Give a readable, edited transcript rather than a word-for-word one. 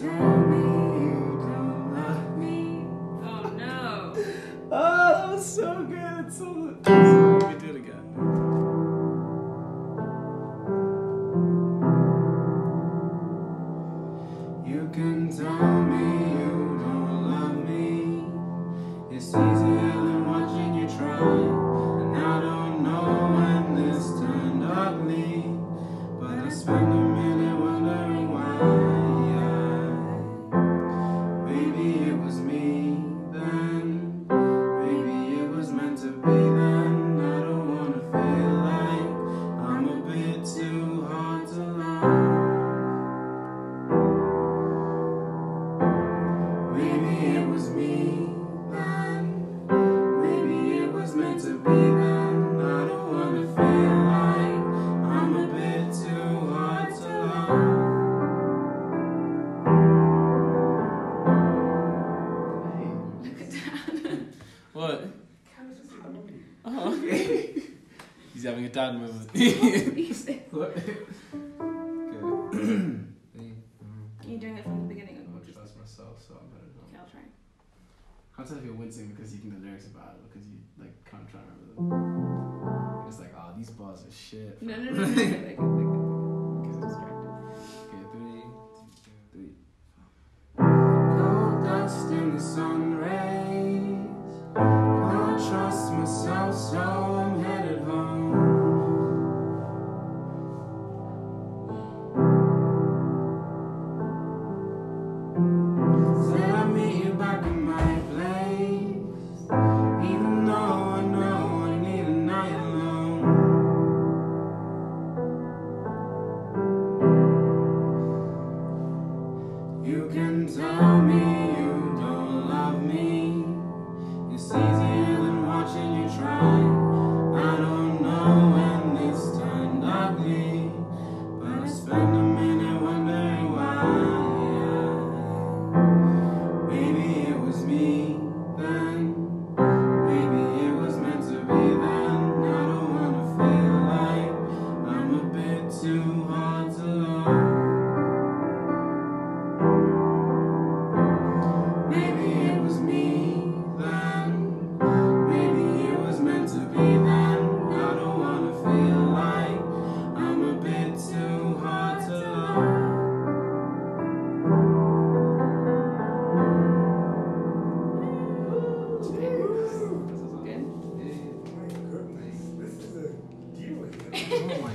Tell me you don't love me. Oh no. Oh, that was so good. It's so good. Let me do it again. You can tell me you don't love me. It's easier than watching you try. What? Oh, okay. He's having a dad moment. What? Good. You're doing it from the beginning of the book. I trust myself, so I'm better. Okay, I'll try. I can't tell if you're wincing because you can the lyrics about it, because you like can't try to remember them. It's like, oh, these bars are shit. No. No. Because it's true. You can tell me you don't love me. It's easier than watching you try. I don't know when this turned ugly, but I spend a minute wondering why. Maybe it was me then. Maybe it was meant to be then. I don't wanna feel like I'm a bit too hard to love. Oh my